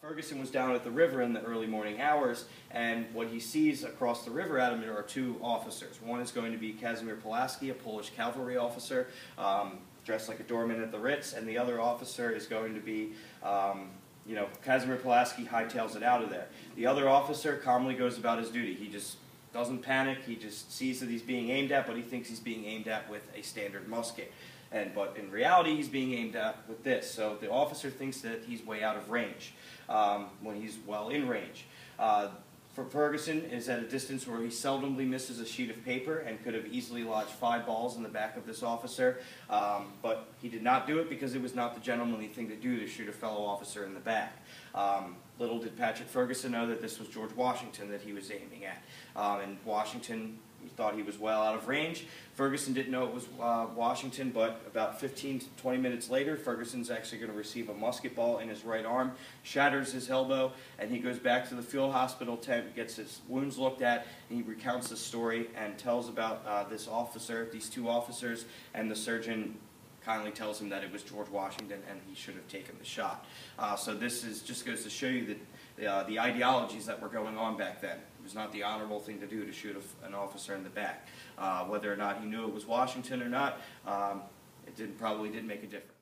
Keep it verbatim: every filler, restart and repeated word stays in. Ferguson was down at the river in the early morning hours, and what he sees across the river at him are two officers. One is going to be Kazimierz Pulaski, a Polish cavalry officer, um, dressed like a doorman at the Ritz, and the other officer is going to be, um, you know, Kazimierz Pulaski hightails it out of there. The other officer calmly goes about his duty. He just doesn't panic, he just sees that he's being aimed at, but he thinks he's being aimed at with a standard musket. And, but in reality, he's being aimed at with this. So the officer thinks that he's way out of range um, when he's well in range. Uh, for Ferguson is at a distance where he seldomly misses a sheet of paper and could have easily lodged five balls in the back of this officer. Um, but he did not do it because it was not the gentlemanly thing to do, to shoot a fellow officer in the back. Um, little did Patrick Ferguson know that this was George Washington that he was aiming at. Um, and Washington... He thought he was well out of range. Ferguson didn't know it was uh, Washington, but about fifteen to twenty minutes later, Ferguson's actually going to receive a musket ball in his right arm, shatters his elbow, and he goes back to the field hospital tent, gets his wounds looked at, and he recounts the story and tells about uh, this officer, these two officers, and the surgeon kindly tells him that it was George Washington and he should have taken the shot. Uh, so this is just goes to show you that Uh, the ideologies that were going on back then. It was not the honorable thing to do to shoot a, an officer in the back. Uh, whether or not he knew it was Washington or not, um, it didn't, probably didn't make a difference.